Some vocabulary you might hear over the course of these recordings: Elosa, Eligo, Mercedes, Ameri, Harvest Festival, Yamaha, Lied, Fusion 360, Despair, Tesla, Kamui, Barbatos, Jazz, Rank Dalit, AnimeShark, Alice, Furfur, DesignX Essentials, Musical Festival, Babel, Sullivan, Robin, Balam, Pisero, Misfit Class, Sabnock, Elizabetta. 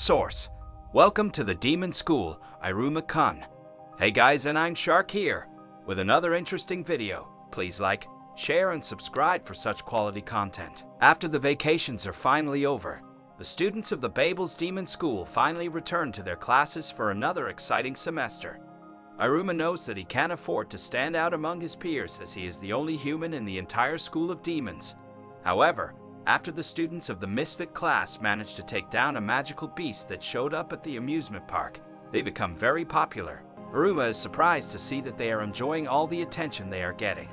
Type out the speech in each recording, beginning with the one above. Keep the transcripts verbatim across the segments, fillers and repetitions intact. Source: Welcome to the Demon School, Iruma Khan. Hey guys, and I'm Shark here with another interesting video. Please like, share, and subscribe for such quality content. After the vacations are finally over, the students of the Babel's Demon School finally return to their classes for another exciting semester. Iruma knows that he can't afford to stand out among his peers as he is the only human in the entire school of demons. However, after the students of the Misfit class managed to take down a magical beast that showed up at the amusement park, they become very popular. Iruma is surprised to see that they are enjoying all the attention they are getting.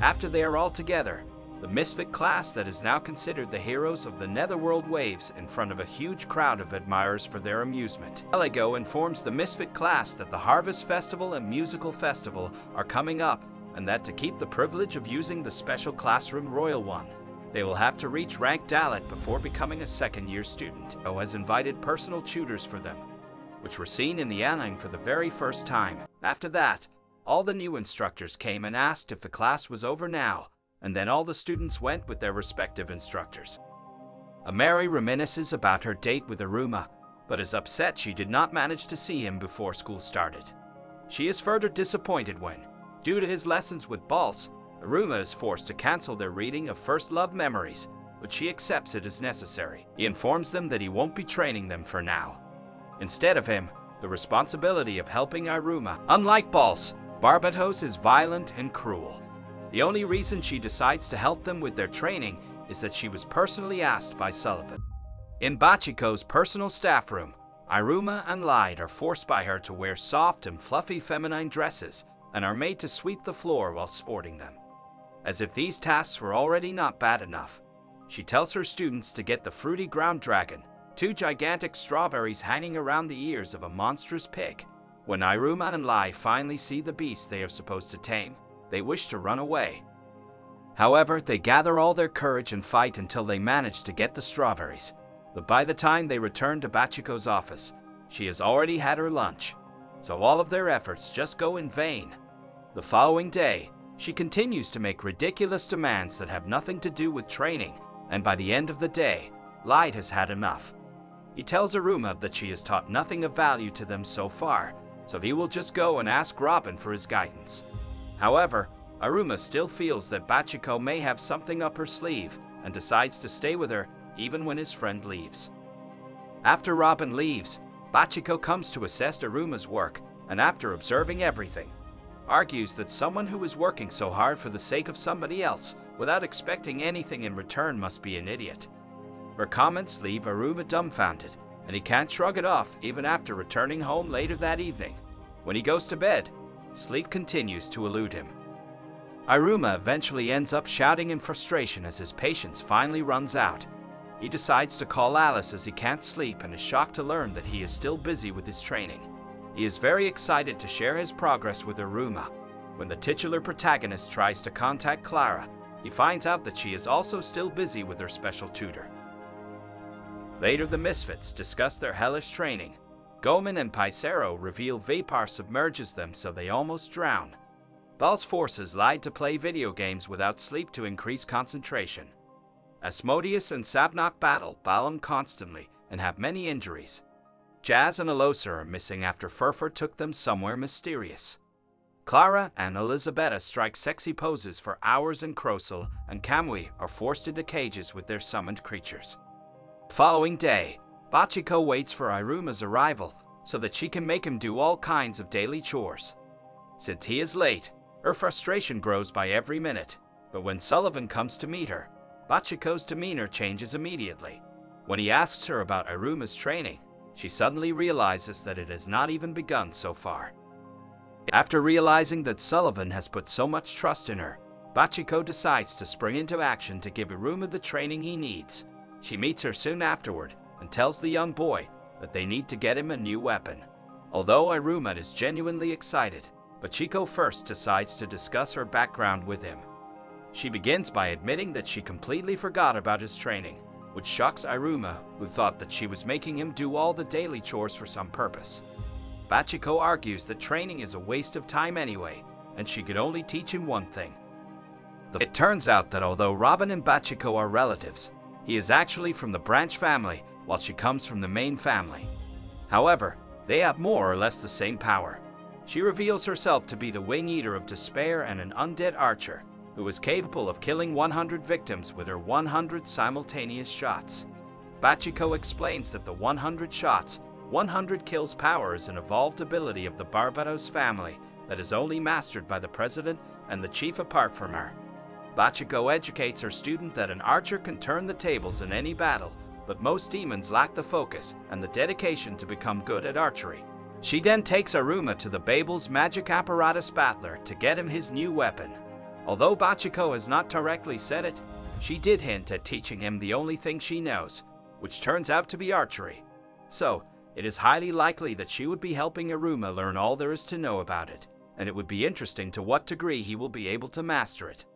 After they are all together, the Misfit class that is now considered the heroes of the Netherworld waves in front of a huge crowd of admirers for their amusement. Eligo informs the Misfit class that the Harvest Festival and Musical Festival are coming up, and that to keep the privilege of using the special classroom royal one, they will have to reach Rank Dalit before becoming a second-year student. O has invited personal tutors for them, which were seen in the anime for the very first time. After that, all the new instructors came and asked if the class was over now, and then all the students went with their respective instructors. Ameri reminisces about her date with Iruma, but is upset she did not manage to see him before school started. She is further disappointed when, due to his lessons with Bals, Iruma is forced to cancel their reading of First Love Memories, but she accepts it as necessary. He informs them that he won't be training them for now. Instead of him, the responsibility of helping Iruma. Unlike Bals, Barbatos is violent and cruel. The only reason she decides to help them with their training is that she was personally asked by Sullivan. In Bachiko's personal staff room, Iruma and Lied are forced by her to wear soft and fluffy feminine dresses and are made to sweep the floor while sporting them. As if these tasks were already not bad enough, she tells her students to get the fruity ground dragon, two gigantic strawberries hanging around the ears of a monstrous pig. When Iruma and Lai finally see the beast they are supposed to tame, they wish to run away. However, they gather all their courage and fight until they manage to get the strawberries. But by the time they return to Bachiko's office, she has already had her lunch, so all of their efforts just go in vain. The following day, she continues to make ridiculous demands that have nothing to do with training, and by the end of the day, Lied has had enough. He tells Iruma that she has taught nothing of value to them so far, so he will just go and ask Robin for his guidance. However, Iruma still feels that Bachiko may have something up her sleeve and decides to stay with her even when his friend leaves. After Robin leaves, Bachiko comes to assess Iruma's work, and after observing everything, argues that someone who is working so hard for the sake of somebody else without expecting anything in return must be an idiot. Her comments leave Iruma dumbfounded, and he can't shrug it off even after returning home later that evening. When he goes to bed, sleep continues to elude him. Iruma eventually ends up shouting in frustration as his patience finally runs out. He decides to call Alice as he can't sleep and is shocked to learn that he is still busy with his training. He is very excited to share his progress with Iruma. When the titular protagonist tries to contact Clara, he finds out that she is also still busy with her special tutor. Later, the Misfits discuss their hellish training. Goman and Pisero reveal Vapar submerges them so they almost drown. Bals forces Lied to play video games without sleep to increase concentration. Asmodeus and Sabnock battle Balam constantly and have many injuries. Jazz and Elosa are missing after Furfur took them somewhere mysterious. Clara and Elizabetta strike sexy poses for hours in Crossel, and Kamui are forced into cages with their summoned creatures. The following day, Bachiko waits for Iruma's arrival so that she can make him do all kinds of daily chores. Since he is late, her frustration grows by every minute, but when Sullivan comes to meet her, Bachiko's demeanor changes immediately. When he asks her about Iruma's training, she suddenly realizes that it has not even begun so far. After realizing that Sullivan has put so much trust in her, Bachiko decides to spring into action to give Iruma the training he needs. She meets her soon afterward and tells the young boy that they need to get him a new weapon. Although Iruma is genuinely excited, Bachiko first decides to discuss her background with him. She begins by admitting that she completely forgot about his training, which shocks Iruma, who thought that she was making him do all the daily chores for some purpose. Bachiko argues that training is a waste of time anyway, and she could only teach him one thing. It turns out that although Robin and Bachiko are relatives, he is actually from the branch family while she comes from the main family. However, they have more or less the same power. She reveals herself to be the Wing Eater of Despair and an undead archer, who is capable of killing one hundred victims with her one hundred simultaneous shots. Bachiko explains that the one hundred shots, one hundred kills power is an evolved ability of the Barbatos family that is only mastered by the president and the chief apart from her. Bachiko educates her student that an archer can turn the tables in any battle, but most demons lack the focus and the dedication to become good at archery. She then takes Iruma to the Babel's magic apparatus battler to get him his new weapon. Although Bachiko has not directly said it, she did hint at teaching him the only thing she knows, which turns out to be archery. So, it is highly likely that she would be helping Iruma learn all there is to know about it, and it would be interesting to what degree he will be able to master it.